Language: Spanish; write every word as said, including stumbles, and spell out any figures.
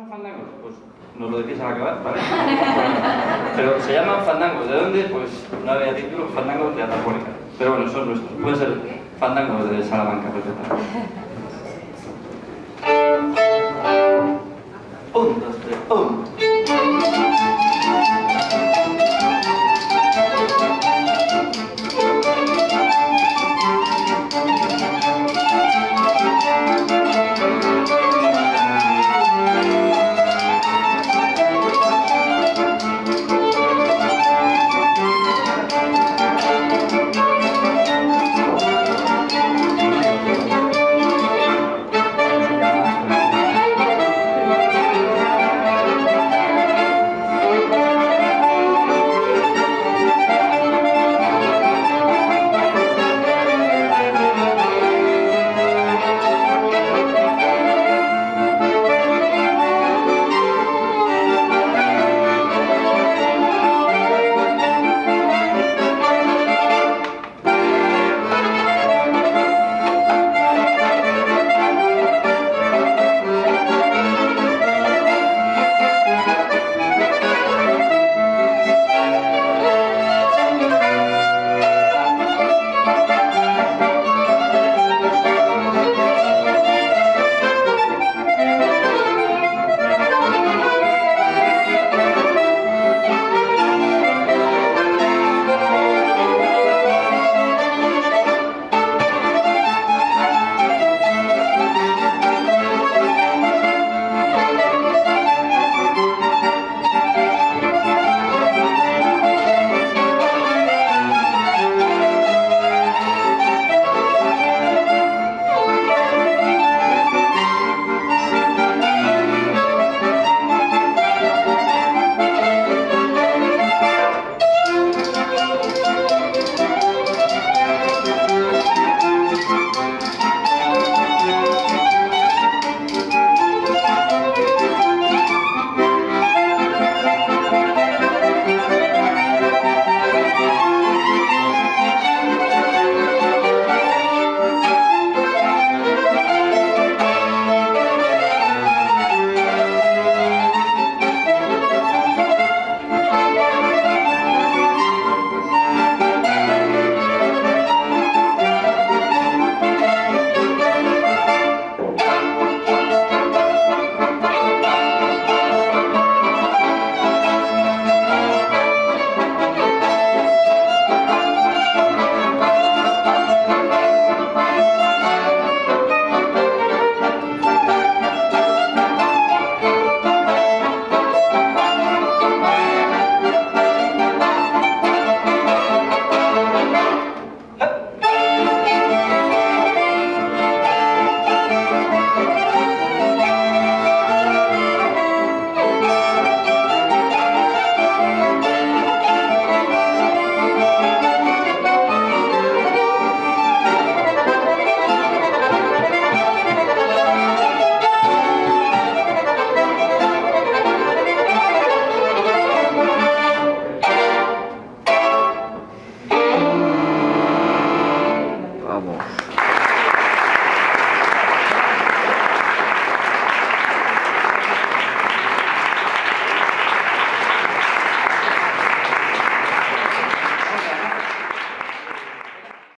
son fandangos? Pues nos lo decís al acabar, ¿vale? Pero se llaman fandangos. ¿De dónde? Pues no había título, fandangos de Atapuerca. Pero bueno, son nuestros. Pueden ser fandangos de Salamanca, perfectamente. Un, dos, tres, un.